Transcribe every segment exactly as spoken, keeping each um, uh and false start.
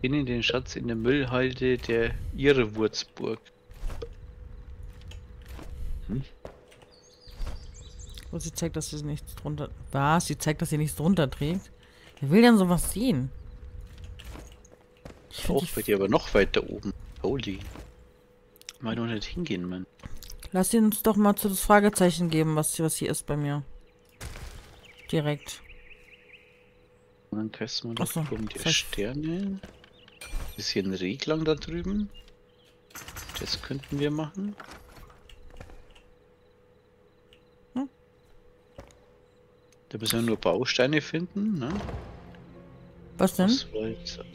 Finde den Schatz in der Müllhalde der Irrewurzburg. Hm? Oh, sie zeigt, dass sie nichts drunter... Was? Sie zeigt, dass sie nichts drunter trägt? Wer will denn sowas sehen? Ich auch bei dir aber noch weiter oben. Holy. Mal noch nicht hingehen, Mann. Lass ihn uns doch mal zu das Fragezeichen geben, was, was hier ist bei mir. Direkt. Und dann testen wir doch so, um die Sterne. Bisschen Reglang da drüben. Das könnten wir machen. Hm? Da müssen wir nur Bausteine finden, ne? Was denn? Was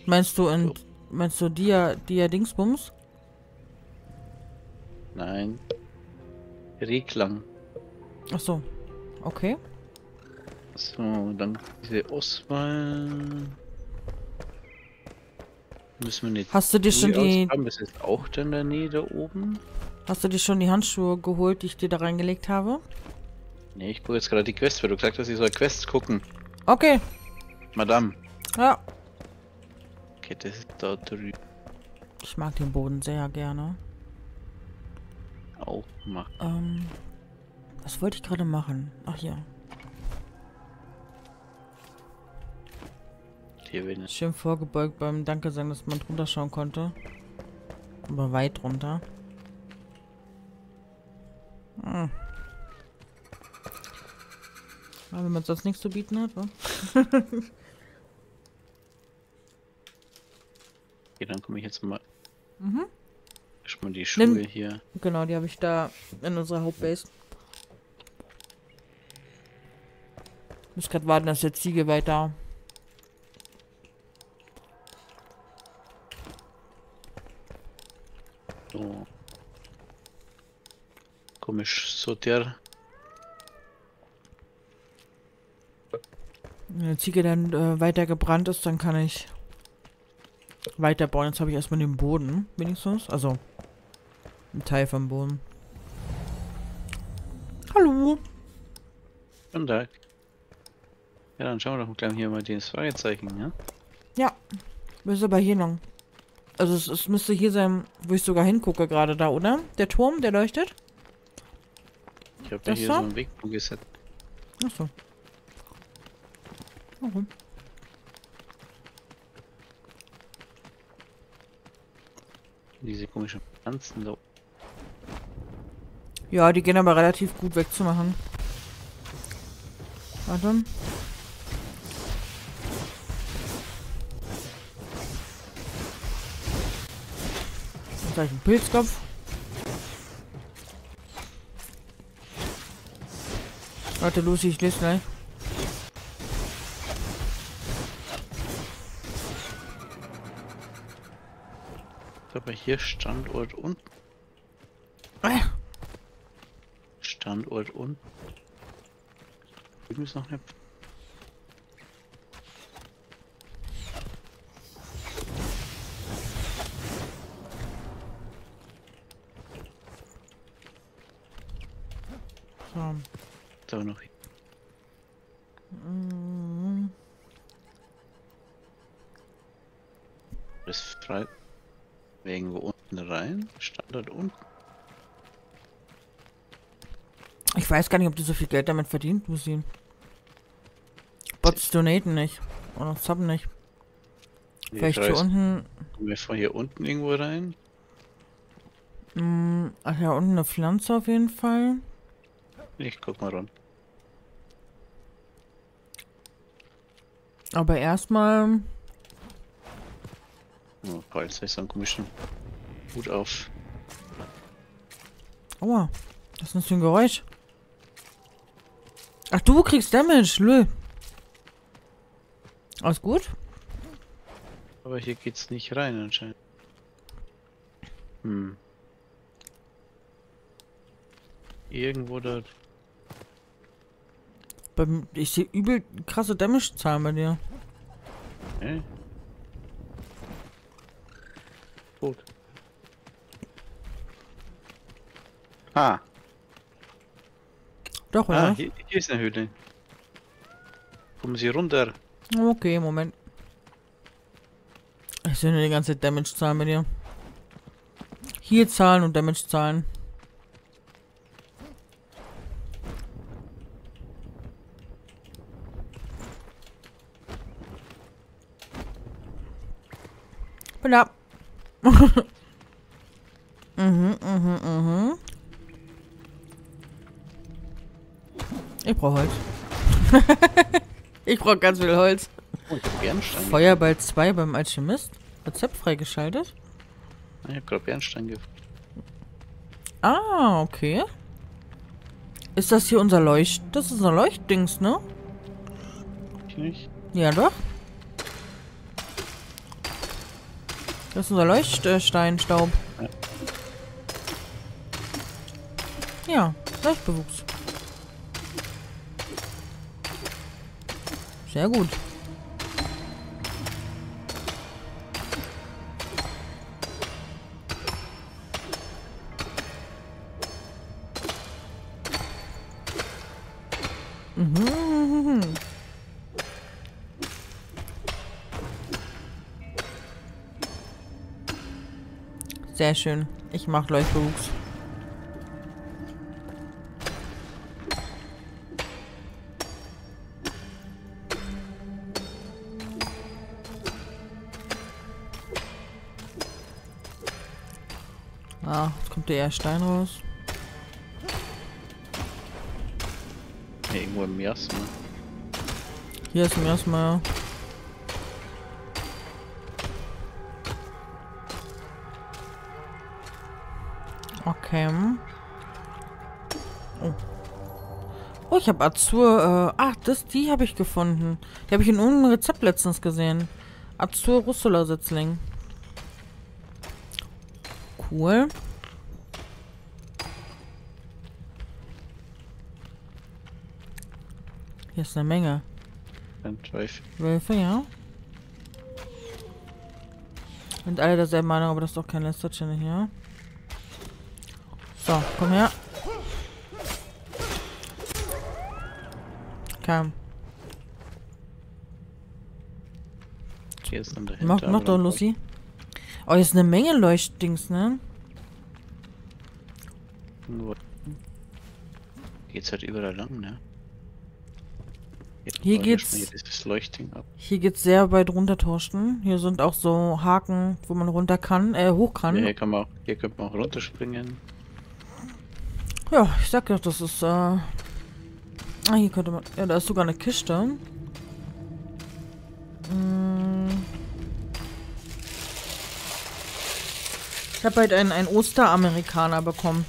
meinst du in, meinst du Dia, Dia Dingsbums? Nein. Reglang. Ach so. Okay. So, dann diese Auswahl. Müssen wir nicht. Hast du dir schon die... Das ist auch in der Nähe da oben. Hast du dir schon die Handschuhe geholt, die ich dir da reingelegt habe? Nee, ich gucke jetzt gerade die Quest, weil du gesagt hast, ich soll Quests gucken. Okay. Madame. Ja. Okay, das ist da drüben. Ich mag den Boden sehr gerne. Auch machen. Ähm, was wollte ich gerade machen? Ach ja. Schön vorgebeugt beim Danke sagen, dass man drunter schauen konnte. Aber weit runter. Hm. Aber wenn man sonst nichts zu bieten hat, wa? Okay, dann komme ich jetzt mal. Mhm. Erstmal die Schuhe Nimm. hier. Genau, die habe ich da in unserer Hauptbase. Ich muss gerade warten, dass der Ziege weiter. So. Komisch, so der. Wenn die Ziege dann äh, weiter gebrannt ist, dann kann ich weiterbauen. Jetzt habe ich erstmal den Boden, wenigstens. Also, einen Teil vom Boden. Hallo. Guten Tag. Ja, dann schauen wir doch gleich hier mal dieses Fragezeichen, ja? Ja, wir sind aber hier lang. Also es, es müsste hier sein, wo ich sogar hingucke gerade da, oder? Der Turm, der leuchtet? Ich habe ja hier so einen Wegpunkt gesetzt. Achso. Okay. Diese komischen Pflanzen da oben. Ja, die gehen aber relativ gut wegzumachen. Warte. Gleich ein Pilzkopf. Warte, Lucy, ich lese gleich. Aber hier Standort unten. Ah. Standort unten. Übrigens noch eine. Aber noch hin. Das frei wegen wo unten rein. Standard unten. Ich weiß gar nicht, ob du so viel Geld damit verdient, Musin. Bots donaten nicht. Und auch Sub nicht. Nee, vielleicht hier unten. Kommen wir von hier unten irgendwo rein? Ach ja, unten eine Pflanze auf jeden Fall. Ich guck mal ran. Aber erstmal. Oh, jetzt ist so einen komischen Hut auf. Aua, das ist ein Geräusch. Ach, du kriegst Damage, lö. Alles gut? Aber hier geht's nicht rein anscheinend. Hm. Irgendwo dort. Ich sehe übel krasse Damage-Zahlen bei dir. Okay. Gut. Ah. Doch, oder? Ah, hier, hier ist eine Höhle. Kommen Sie runter. Okay, Moment. Ich sehe nur die ganze Damage-Zahlen bei dir. Hier Zahlen und Damage-Zahlen. Bin da. mhm, mhm, mhm. Ich brauche Holz. Ich brauche ganz viel Holz. Oh, ich hab Bernstein. Feuerball zwei beim Alchemist. Rezept freigeschaltet. Ich hab gerade Bernsteingift. Ah, okay. Ist das hier unser Leucht... Das ist unser Leuchtdings, ne? Ich nicht. Ja, doch. Das ist unser Leuchtsteinstaub. Ja, ja, Leuchtbewuchs. Sehr gut. Mhm. Sehr schön. Ich mach Leuchtbewuchs. Ah, jetzt kommt der erste Stein raus. Ja, irgendwo im Miasma. Hier ist ein Miasma, ja. Okay. Oh, oh ich habe Azur. Äh, ach, das, die habe ich gefunden. Die habe ich in irgendeinem Rezept letztens gesehen. Azur Russula-Setzling. Cool. Hier ist eine Menge. Wölfe, ja. Und alle derselben Meinung, aber das ist doch kein letzter Channel hier. So, komm her. Kam. Hier ist dann dahinter. Mach noch doch, Lucy. Oh, hier ist eine Menge Leuchtdings, ne? Nur. Geht's halt überall lang, ne? Jetzt hier geht's. Das Leuchtding ab. Hier geht's sehr weit runter, Torsten. Hier sind auch so Haken, wo man runter kann, äh, hoch kann. Ja, hier kann man auch, hier könnte man auch runterspringen. Ja, ich sag ja, das ist, äh... ah, hier könnte man... Ja, da ist sogar eine Kiste. Hm. Ich habe halt einen, einen Osteramerikaner bekommen.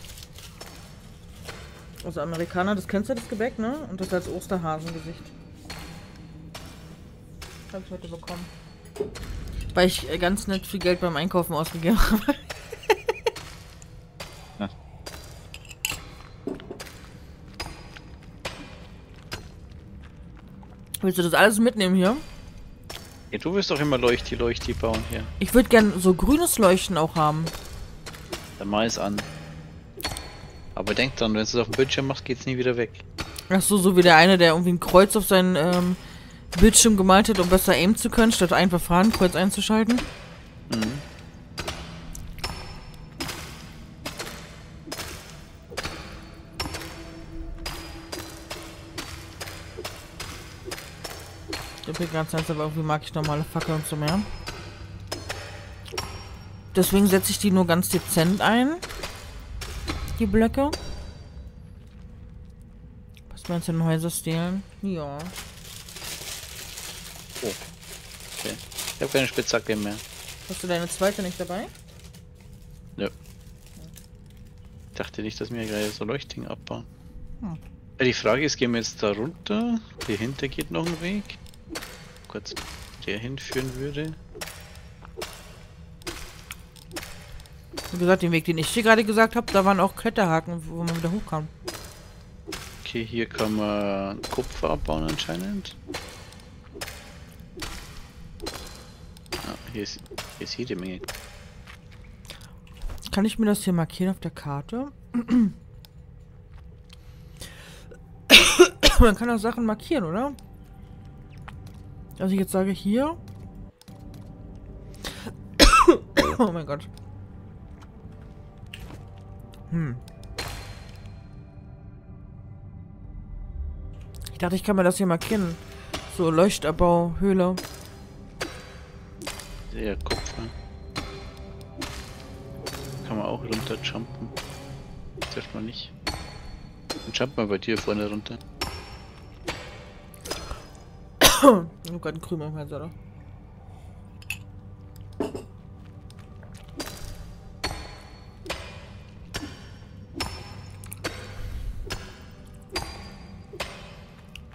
Also Amerikaner, das kennst du, das Gebäck, ne? Und das als Osterhasengesicht. Habe ich heute bekommen. Weil ich ganz nett viel Geld beim Einkaufen ausgegeben habe. Willst du das alles mitnehmen hier? Ja, du willst doch immer Leuchti, Leuchti bauen hier. Ich würde gerne so grünes Leuchten auch haben. Dann mach es an. Aber denk dran, wenn du es auf dem Bildschirm machst, geht's nie wieder weg. Ach so, so wie der eine, der irgendwie ein Kreuz auf seinen ähm, Bildschirm gemalt hat, um besser aimen zu können, statt einfach fahren, Kreuz einzuschalten. Mhm. Ganz eins, aber irgendwie mag ich normale Fackeln und so mehr. Deswegen setze ich die nur ganz dezent ein. Die Blöcke. Was meinst du denn, Häuser stehlen? Ja. Oh. Okay. Ich habe keine Spitzhacke mehr. Hast du deine zweite nicht dabei? Nö. Ja. Ich dachte nicht, dass wir gleich so Leuchtding abbauen. Hm. Ja, die Frage ist, gehen wir jetzt da runter? Hier hinter geht noch ein Weg. Kurz der hinführen würde. Wie gesagt, den Weg, den ich hier gerade gesagt habe, da waren auch Kletterhaken, wo man wieder hochkam. Okay, hier kann man Kupfer abbauen anscheinend. Ah, hier ist, hier ist jede Menge. Kann ich mir das hier markieren auf der Karte? Man kann auch Sachen markieren, oder? Also ich jetzt sage hier. Oh mein Gott. Hm. Ich dachte, ich kann mir das hier markieren. So, Leuchtabbau, Höhle. Sehr Kupfer. Kann man auch runterjumpen. Das darf man nicht. Dann jump mal bei dir vorne runter. Ich hab grad einen Krümel im Hals, oder?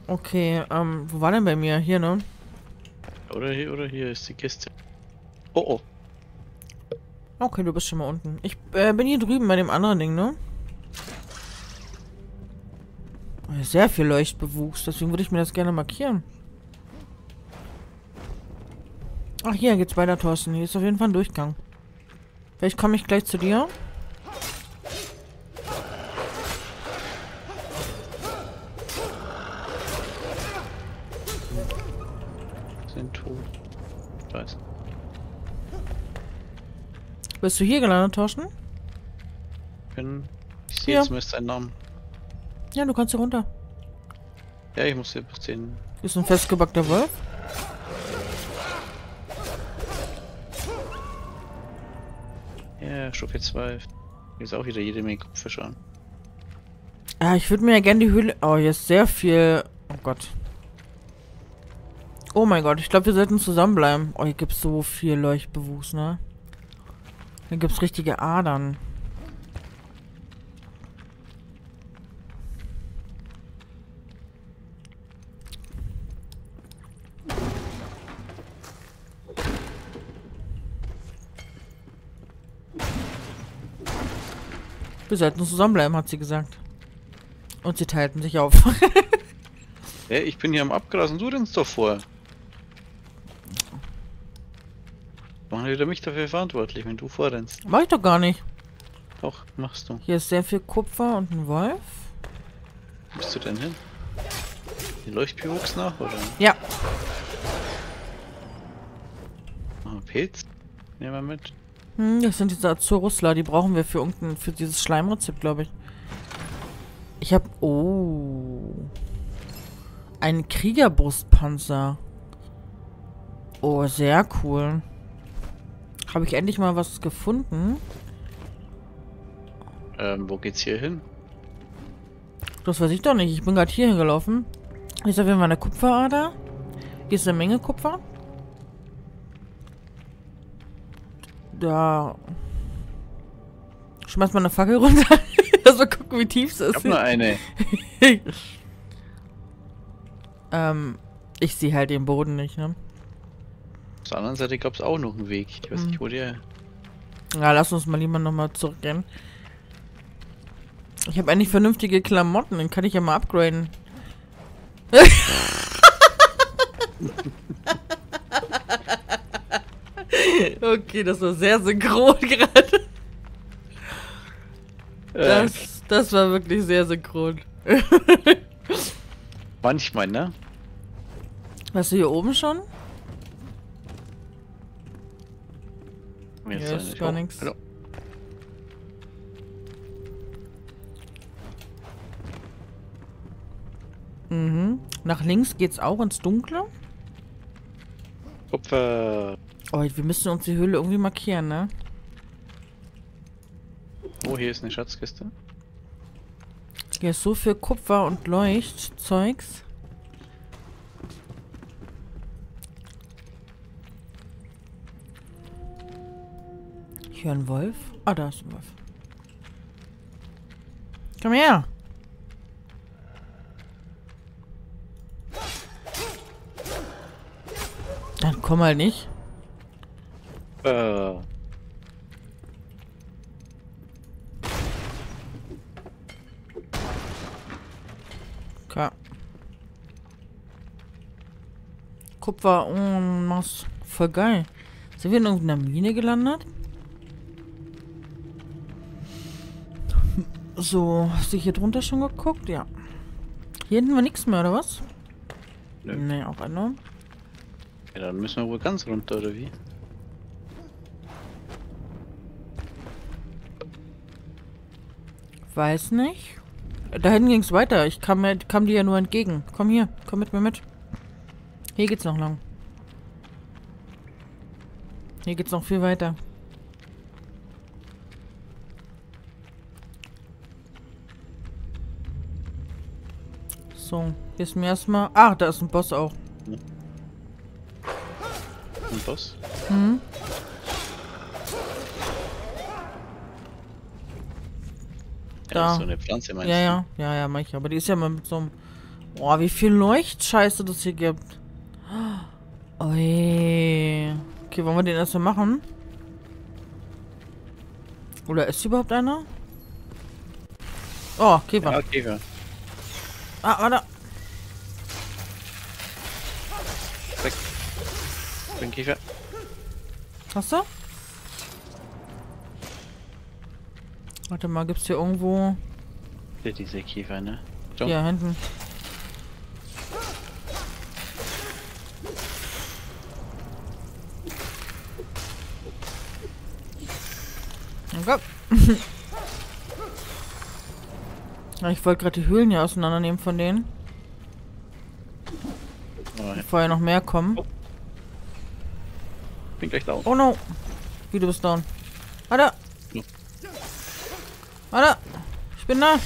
Okay, ähm, wo war denn bei mir? Hier, ne? Oder hier, oder hier ist die Kiste. Oh, oh. Okay, du bist schon mal unten. Ich äh, bin hier drüben bei dem anderen Ding, ne? Sehr viel Leuchtbewuchs, deswegen würde ich mir das gerne markieren. Ach, hier geht's weiter, Thorsten. Hier ist auf jeden Fall ein Durchgang. Vielleicht komme ich gleich zu dir. Bist du hier gelandet, Torsten? Ich bin... Ich sehe zumindest einen Namen. Ja, du kannst hier runter. Ja, ich muss hier bis den... Ist ein festgebackter Wolf? Ja, Stufe zwei. Hier ist auch wieder jede Menge Kopffisch an. Ah, ich würde mir ja gerne die Höhle... Oh, hier ist sehr viel... Oh Gott. Oh mein Gott, ich glaube, wir sollten zusammenbleiben. Oh, hier gibt es so viel Leuchtbewuchs, ne? Da gibt es richtige Adern. Wir sollten zusammenbleiben, hat sie gesagt. Und sie teilten sich auf. Hey, ich bin hier am Abgrasen, du rennst doch vor. Machen wir wieder mich dafür verantwortlich, wenn du vorrennst. Mach ich doch gar nicht. Doch, machst du. Hier ist sehr viel Kupfer und ein Wolf. Wo bist du denn hin? Die Leuchtbewuchs nach, oder? Ja. Oh, Pilz? Nehmen wir mit. Hm, das sind diese Azurusla, die brauchen wir für irgendein, für dieses Schleimrezept, glaube ich. Ich habe... Oh. Ein Kriegerbrustpanzer. Oh, sehr cool. Habe ich endlich mal was gefunden? Ähm, wo geht's hier hin? Das weiß ich doch nicht. Ich bin gerade hier hingelaufen. Hier ist auf jeden Fall eine Kupferader. Hier ist eine Menge Kupfer. Da. Schmeiß mal eine Fackel runter. Also gucken, wie tief es ist. Ich hab nur eine. ähm, ich sehe halt den Boden nicht, ne? Auf der anderen Seite gab es auch noch einen Weg. Ich weiß nicht, wo der... Ja, lass uns mal lieber nochmal zurückgehen. Ich habe eigentlich vernünftige Klamotten, dann kann ich ja mal upgraden. Okay, das war sehr synchron gerade. Das, das war wirklich sehr synchron. Manchmal, ne? Warst du hier oben schon? Jetzt hier ist gar nichts. Hallo. Mhm. Nach links geht's auch ins Dunkle. Kupfer. Oh, wir müssen uns die Höhle irgendwie markieren, ne? Oh, hier ist eine Schatzkiste. Hier ist so viel Kupfer und Leuchtzeugs. Ich höre einen Wolf. Ah, da ist ein Wolf. Komm her! Dann komm halt nicht. Äh. Okay. Kupfer. Oh, das ist voll geil. Sind wir in irgendeiner Mine gelandet? So, hast du hier drunter schon geguckt? Ja. Hier hinten war nichts mehr, oder was? Nö. Nee, auch einer. Ja, dann müssen wir wohl ganz runter, oder wie? weiß nicht. Da hinten ging es weiter. Ich kam, kam dir ja nur entgegen. Komm hier. Komm mit mir mit. Hier geht's noch lang. Hier geht's noch viel weiter. So, hier ist mir erstmal... Ach, da ist ein Boss auch. Ein Boss? Hm. Da. Ja, so eine Pflanze meinst du? Ja, ja, ja, ja, mach ich. Aber die ist ja mal mit so einem... Boah, wie viel Leuchtscheiße das hier gibt. Oi. Okay, wollen wir den erstmal machen? Oder ist überhaupt einer? Oh, Käfer. Ja, Käfer. Ah, warte. Weg. Ich bin Käfer. Hast du? Warte mal, gibt's hier irgendwo... Hier diese Käfer, ne? Jump. Hier, hinten. Okay. Ich wollte gerade die Höhlen hier auseinandernehmen von denen. Nein. Bevor ja noch mehr kommen. Oh. Bin gleich down. Oh no. Wie, du bist down. Alter. Ja. Alter. Ich bin da.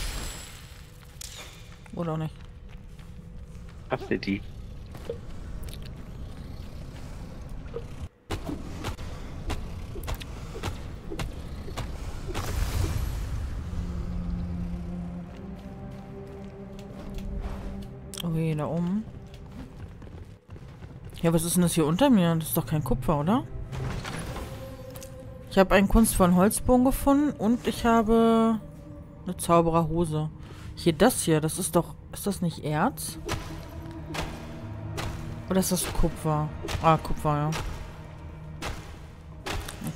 Oder auch nicht. Hast du die? Okay, da oben. Ja, was ist denn das hier unter mir? Das ist doch kein Kupfer, oder? Ich habe einen kunstvollen Holzbogen gefunden und ich habe eine Zaubererhose. Hier, das hier, das ist doch... Ist das nicht Erz? Oder ist das Kupfer? Ah, Kupfer, ja.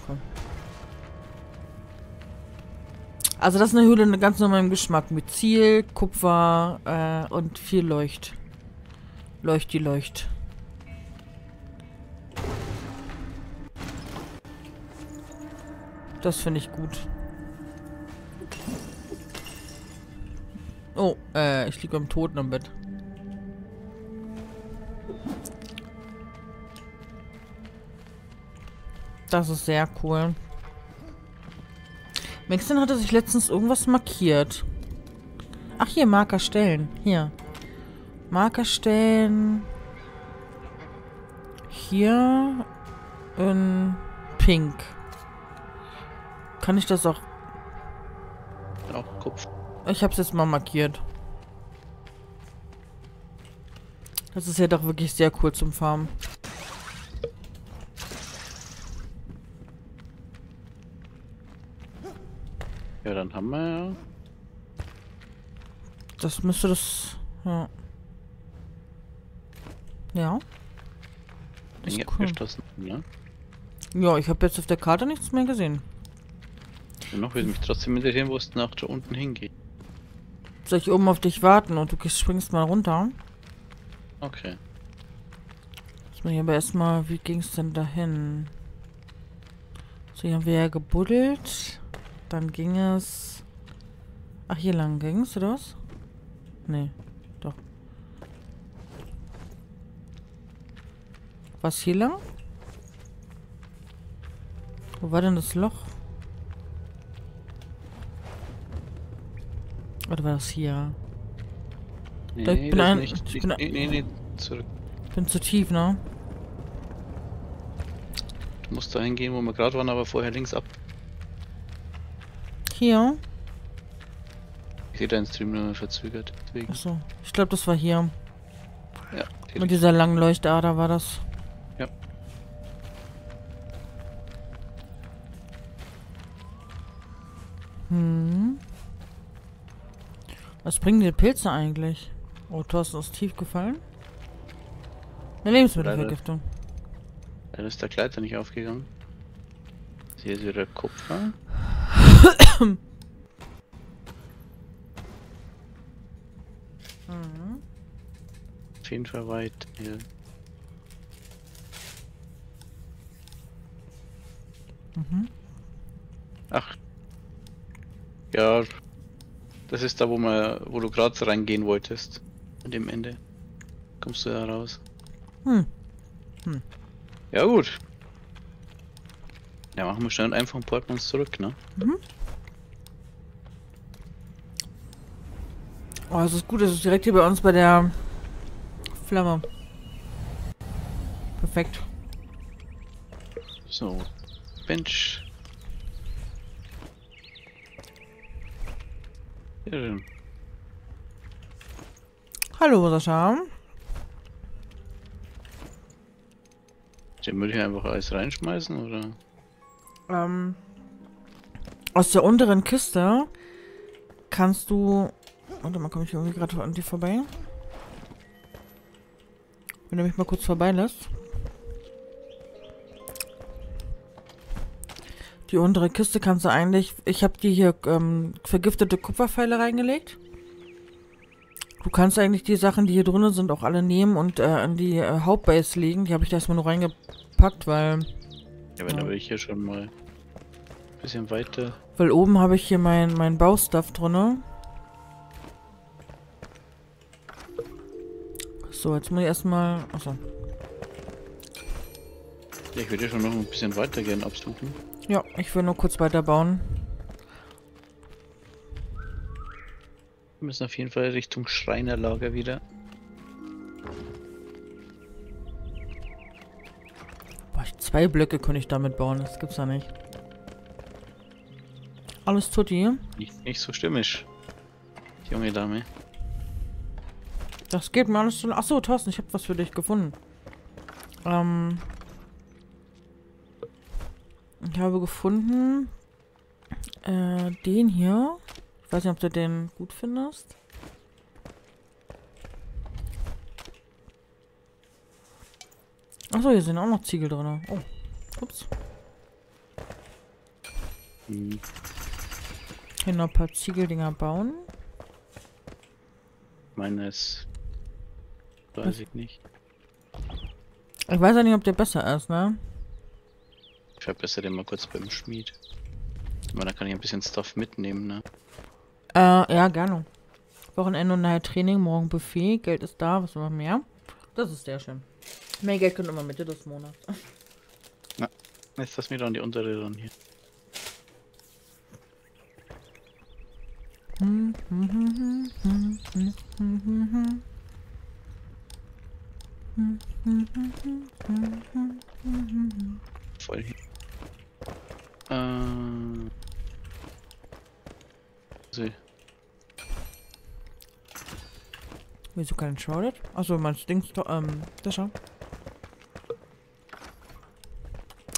Okay. Also das ist eine Höhle in ganz normalem Geschmack. Mit Ziel, Kupfer äh, und viel Leucht. Leucht die Leucht. Das finde ich gut. Oh, äh, ich liege am Toten im Bett. Das ist sehr cool. Maxton hatte sich letztens irgendwas markiert. Ach, hier, Marker stellen. Hier. Marker stellen. Hier. In Pink. Kann ich das auch... Auch Kupfer. Ich hab's jetzt mal markiert. Das ist ja doch wirklich sehr cool zum Farmen. Ja, dann haben wir... Das müsste das... Ja. Ja. Das ist cool. Ne? Ja, ich habe jetzt auf der Karte nichts mehr gesehen. Und noch würde mich trotzdem interessieren, wo es nach da unten hingeht. Soll ich oben auf dich warten und du springst mal runter? Okay. Jetzt muss ich aber erstmal... Wie ging es denn dahin? So, hier haben wir ja gebuddelt... Dann ging es... Ach, hier lang ging es, oder was? Nee, doch. Was hier lang? Wo war denn das Loch? Oder war das hier? Nee, da, ich nee, bin das ein, nicht. Ich bin nee, nee, nee, zurück. Bin zu tief, ne? Du musst da hingehen, wo wir gerade waren, aber vorher links ab. Hier. Ich sehe deinen Stream nur verzögert. Deswegen. Achso, ich glaube, das war hier. Ja. Direkt. Mit dieser langen Leuchtader war das. Ja. Hm. Was bringen die Pilze eigentlich? Oh, Thorsten ist tief gefallen. Eine Lebensmittelvergiftung. Da ist der Kleider nicht aufgegangen. Hier ist wieder Kupfer. Mhm. Auf jeden Fall weit hier. Mhm. Ach. Ja. Das ist da, wo, man, wo du gerade reingehen wolltest. An dem Ende. Kommst du da raus. Hm. Hm. Ja gut. Ja, machen wir schnell einfach ein Portemonnaie zurück, ne? Mhm. Oh, es ist gut, es ist direkt hier bei uns bei der Flamme. Perfekt. So, Bench. Hier. Hallo, Sascha. Den Müll hier einfach alles reinschmeißen, oder? Ähm, aus der unteren Kiste kannst du... Warte mal, komme ich irgendwie gerade an dir vorbei? Wenn du mich mal kurz vorbeilässt. Die untere Kiste kannst du eigentlich... Ich habe die hier ähm, vergiftete Kupferpfeile reingelegt. Du kannst eigentlich die Sachen, die hier drin sind, auch alle nehmen und äh, in die äh, Hauptbase legen. Die habe ich da erstmal nur reingepackt, weil... Ja, wenn ja. Da will ich hier schon mal ein bisschen weiter... Weil oben habe ich hier mein, mein Baustuff drin. So, jetzt muss ich erstmal... Achso. Ja, ich würde ja schon noch ein bisschen weiter gerne absuchen. Ja, ich will nur kurz weiterbauen. Wir müssen auf jeden Fall Richtung Schreinerlager wieder. Boah, zwei Blöcke könnte ich damit bauen, das gibt's ja nicht. Alles tutti. Nicht, nicht so stimmisch. Die junge Dame. Das geht mir alles zu... Achso, Thorsten, ich habe was für dich gefunden. Ähm... Ich habe gefunden... Äh, den hier. Ich weiß nicht, ob du den gut findest. Achso, hier sind auch noch Ziegel drin. Oh, ups. Hm. Hier noch ein paar Ziegeldinger bauen. Meines... Weiß ich nicht. Ich weiß ja nicht, ob der besser ist, ne? Ich verbessere den mal kurz beim Schmied. Aber da kann ich ein bisschen Stuff mitnehmen, ne? Äh, ja, gerne. Wochenende und nachher Training, morgen Buffet, Geld ist da, was noch mehr? Das ist sehr schön. Mehr Geld kommt immer Mitte des Monats. Na, jetzt lass mich doch an die untere ran hier. Hm, hm, hm, hm, hm, hm, hm, hm. Voll hin. Ähm. See. Wieso kein Enshrouded? Achso, mein Dings. Ähm, Sascha.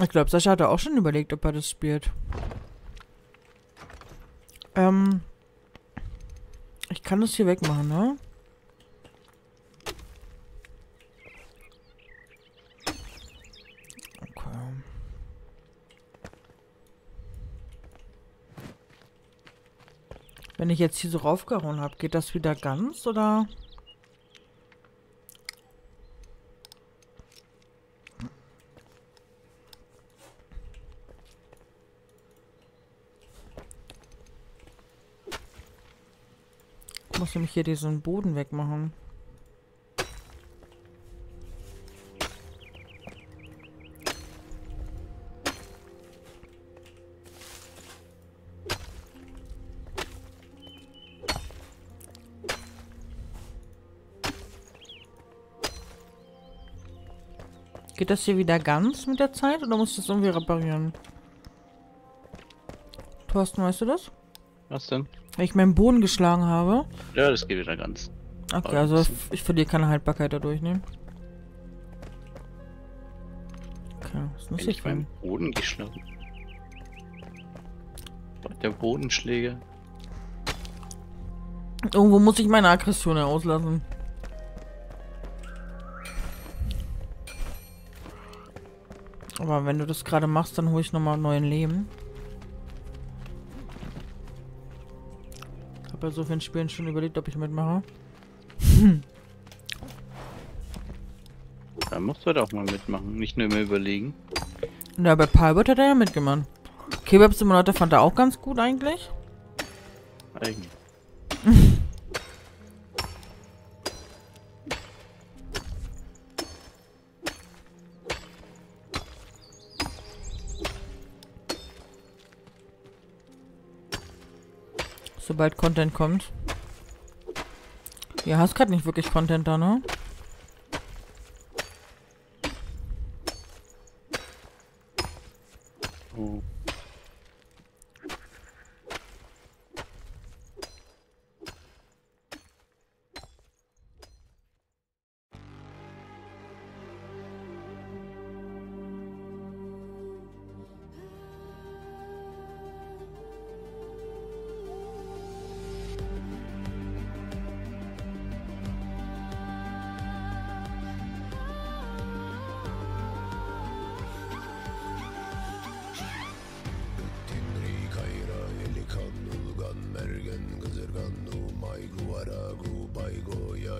Ich glaube, Sascha hat auch schon überlegt, ob er das spielt. Ähm. Ich kann das hier wegmachen, ne? Wenn ich jetzt hier so raufgehauen habe, geht das wieder ganz, oder? Ich muss nämlich hier diesen Boden wegmachen. Geht das hier wieder ganz mit der Zeit oder muss ich das irgendwie reparieren? Thorsten, weißt du das? Was denn? Weil ich meinen Boden geschlagen habe. Ja, das geht wieder ganz. Okay, also ich verliere keine Haltbarkeit dadurch, ne? Okay, was muss ich, ich meinen Boden geschlagen? Der Bodenschläge. Irgendwo muss ich meine Aggression herauslassen. Aber wenn du das gerade machst, dann hole ich nochmal einen neuen Leben. Ich habe ja so vielen Spielen schon überlegt, ob ich mitmache. Hm. Da musst du halt auch mal mitmachen, nicht nur immer überlegen. Ja, bei Palbert hat er ja mitgemacht. Kebab-Simulator fand er auch ganz gut eigentlich. Eigentlich. sobald Content kommt. Ja, hast gerade nicht wirklich Content da, ne? Oh.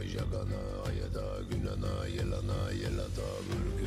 Jagana, Ayada, Gunana, Yelana, Yelata, Burg.